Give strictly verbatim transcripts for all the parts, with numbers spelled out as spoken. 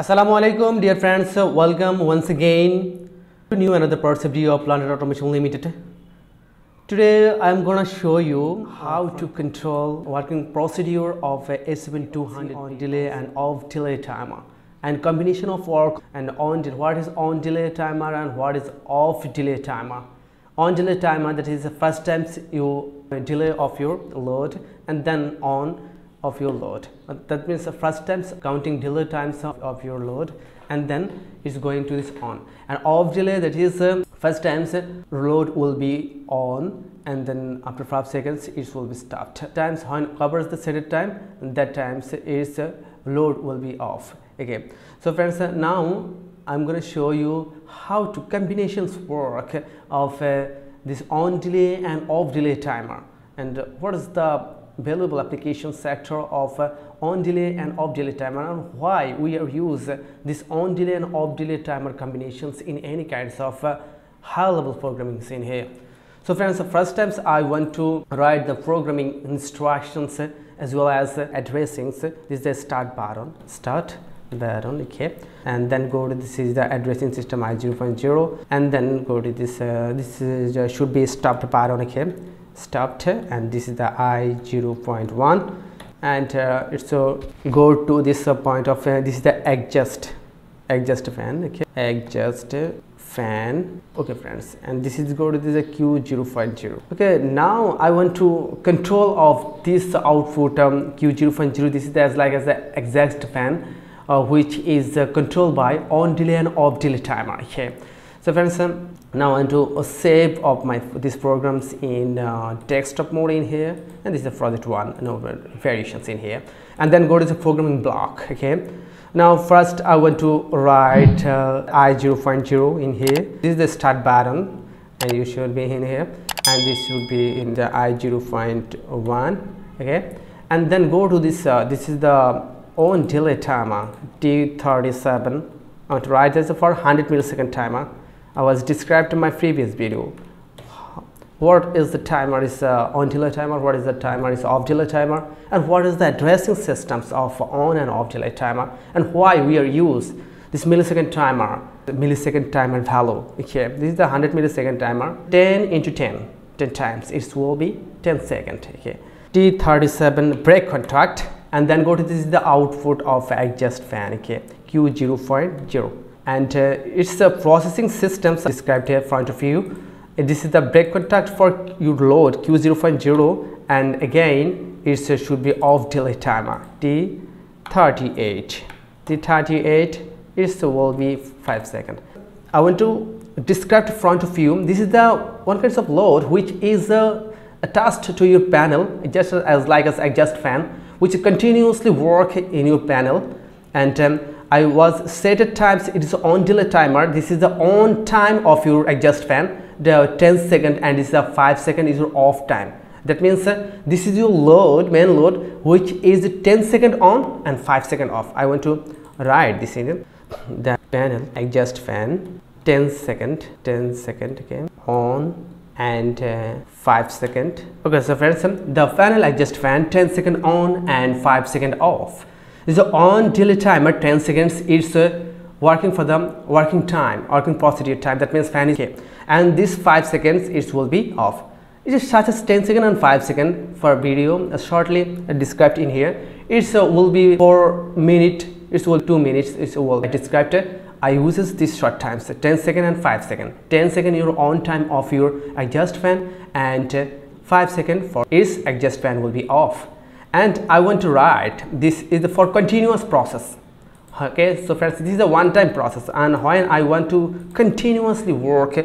Assalamualaikum dear friends, welcome once again to new another parts of video of Planet Automation Limited. Today I am gonna show you how to control working procedure of a S seven two hundred on delay and off delay timer and combination of work and on delay. What is on delay timer and what is off delay timer? On delay timer, that is the first time you delay of your load and then on of your load. That means the first times counting delay times of, of your load, and then it's going to this on. And off delay, that is uh, first times uh, load will be on and then after five seconds it will be stopped. Times when covers the set time, and that times is uh, load will be off. Okay, so friends, uh, now I'm going to show you how to combinations work of uh, this on delay and off delay timer, and uh, what is the valuable application sector of uh, on delay and off delay timer, and why we are use uh, this on delay and off delay timer combinations in any kinds of uh, high level programming in here. So friends, the first times I want to write the programming instructions uh, as well as uh, addressing uh, this is the start button, start button, okay, and then go to this is the addressing system I zero point zero, and then go to this uh, this is, uh, should be stopped button, okay, stopped, and this is the I zero point one, and uh, it's so go to this uh, point of uh, this is the adjust adjust fan, okay, adjust fan, okay friends, and this is go to this uh, Q zero point zero. okay, now I want to control of this output um, Q zero point zero. This is as like as the exact fan uh, which is uh, controlled by on delay and off delay timer, okay. So friends, um, now I want to uh, save of my these programs in uh, desktop mode in here, and this is the project one, no variations in here, and then go to the programming block. Okay, now first I want to write uh, I zero point zero in here. This is the start button, and you should be in here, and this should be in the I zero point one. Okay, and then go to this. Uh, this is the on delay timer D thirty-seven. I want to write this for one hundred millisecond timer. I was described in my previous video what is the timer is uh, on delay timer, what is the timer is off delay timer, and what is the addressing systems of on and off delay timer, and why we are use this millisecond timer, the millisecond timer value. Okay, this is the one hundred millisecond timer, ten into ten, ten times it will be ten seconds. Okay, T thirty-seven break contract, and then go to this is the output of adjust fan, okay, Q zero point zero, and uh, it's the processing systems described here in front of you. And this is the break contact for your load Q zero point zero, and again it uh, should be off delay timer T thirty-eight T thirty-eight. It uh, will be five seconds. I want to describe in front of you, this is the one kinds of load which is uh, attached to your panel, just as like as adjust fan, which continuously work in your panel. And um, I was set at times it is on delay timer. This is the on time of your adjust fan, the ten second, and this is the five second is your off time. That means uh, this is your load, main load, which is ten second on and five second off. I want to write this in the panel adjust fan ten second ten second, okay, on and uh, five second. Okay, so friends, um, the panel adjust fan ten second on and five second off. This is on delay timer ten seconds. It's uh, working for the working time, working procedure time. That means fan is okay, and this five seconds it will be off. It is such as ten second and five second for video uh, shortly uh, described in here. It uh, will be four minute. It will two minutes. It will I described. Uh, I uses this short times so ten second and five second. ten second your on time of your adjust fan, and uh, five second for its adjust fan will be off. And I want to write this is the for continuous process. Okay, so friends, this is a one-time process, and when I want to continuously work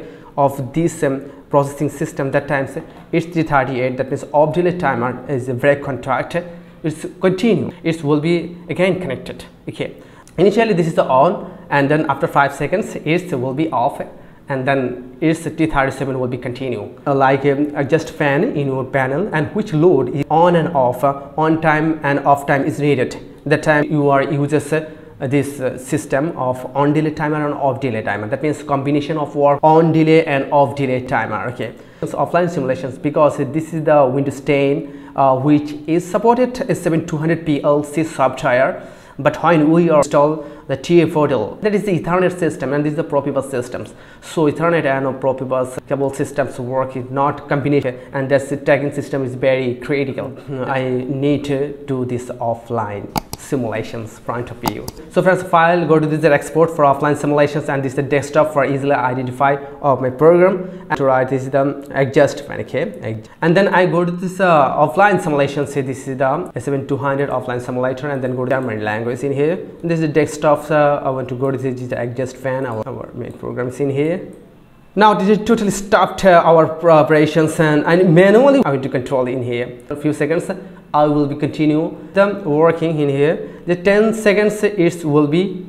of this um, processing system, that times it's T thirty-eight. That means off delay timer is a break contract. It's continue. It will be again connected. Okay, initially this is the on, and then after five seconds it will be off, and then its T thirty-seven will be continue uh, like um, adjust fan in your panel, and which load is on and off, uh, on time and off time is needed. That time you are uses uh, this uh, system of on delay timer and off delay timer. That means combination of work on delay and off delay timer. Okay, it's offline simulations, because uh, this is the Windows ten uh, which is supported S seven two hundred P L C software. But when we install the T I A portal. That is the Ethernet system and this is the profibus systems. So Ethernet and profibus cable systems work is not combination, and that's the tagging system is very critical. I need to do this offline simulations front of you. So friends, file, go to this export for offline simulations, and this is the desktop for easily identify of my program. And to write this is the adjust pane, okay, and then I go to this uh, offline simulation. Say this is the S seven two hundred offline simulator, and then go to German language in here. And this is the desktop, so I want to go to this is the adjust pane. Our, our main program is in here. Now this is totally stopped uh, our operations, and, and manually I want to control in here. A few seconds I will be continue them working in here. The ten seconds it will be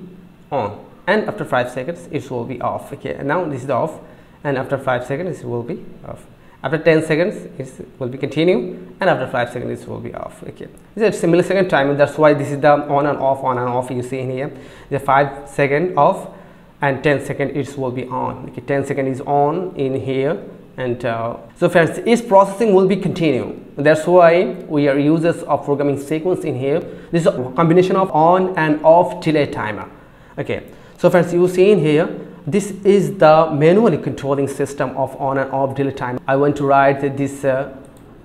on, and after five seconds it will be off. Okay, and now this is off, and after five seconds it will be off. After ten seconds it will be continue, and after five seconds it will be off. Okay, it's a similar second time, that's why this is the on and off, on and off you see in here. The five second off and ten second it will be on. Okay, ten second is on in here. And uh, so friends, its processing will be continue. That's why we are users of programming sequence in here. This is a combination of on and off delay timer. Okay, so friends, you see in here, this is the manually controlling system of on and off delay timer. I want to write this uh,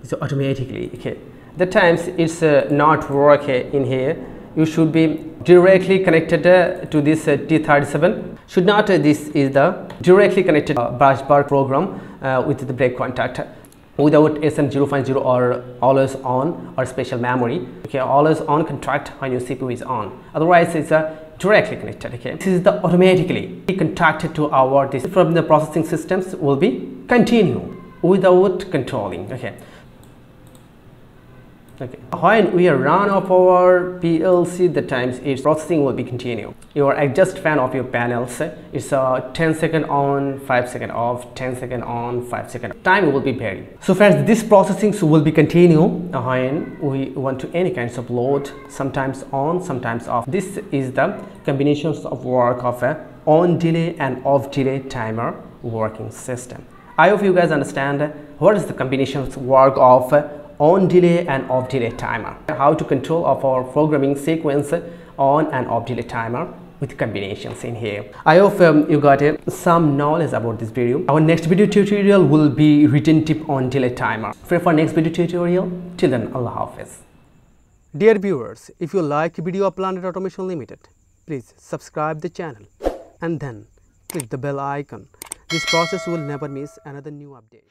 so automatically. Okay, the times it's uh, not work in here. You should be directly connected uh, to this uh, T thirty-seven. Should not uh, this is the directly connected uh, brush bar program uh, with the brake contact without S M zero five zero or always on or special memory. Okay, always on contract when your C P U is on, otherwise it's a uh, directly connected. Okay, this is the automatically contacted to our this from the processing systems will be continue without controlling. Okay. Okay, when we run off our P L C, the times its processing will be continue. Your adjust fan of your panels is a ten second on, five second off, ten second on, five second off. Time will be varied. So friends, this processing will be continue when we want to any kinds of load, sometimes on, sometimes off. This is the combinations of work of a on delay and off delay timer working system. I hope you guys understand what is the combinations work of on delay and off delay timer, how to control of our programming sequence on and off delay timer with combinations in here. I hope um, you got uh, some knowledge about this video. Our next video tutorial will be written tip on delay timer. Prepare for next video tutorial. Till then, Allah Hafiz. Dear viewers, if you like video uploaded Automation Limited, please subscribe the channel and then click the bell icon. This process will never miss another new update.